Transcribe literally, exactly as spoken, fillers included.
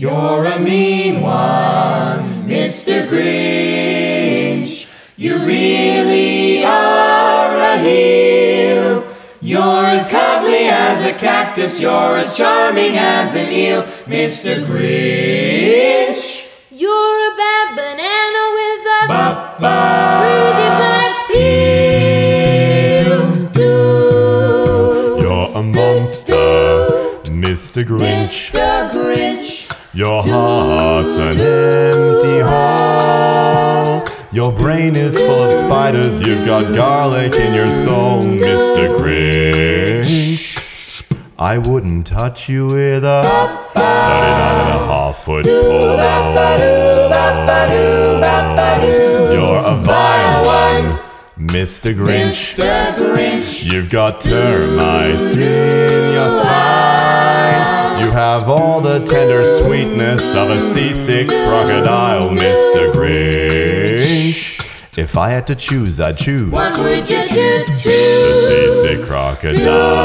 You're a mean one, Mister Grinch. You really are a heel. You're as cuddly as a cactus. You're as charming as an eel, Mister Grinch. You're a bad banana with a ba-ba. Really bad peel too. You're a monster, Mister Grinch. Mister Grinch. Your heart's an empty hole. Your brain is full of spiders. You've got garlic in your soul, Mister Grinch. I wouldn't touch you with a thirty-nine and a half foot pole. You're a vile one, Mister Grinch. Mister Grinch. You've got termites in your spine. You have all the tender sweetness of a seasick crocodile, Mister Grinch. If I had to choose, I'd choose. What would you choose? The seasick crocodile.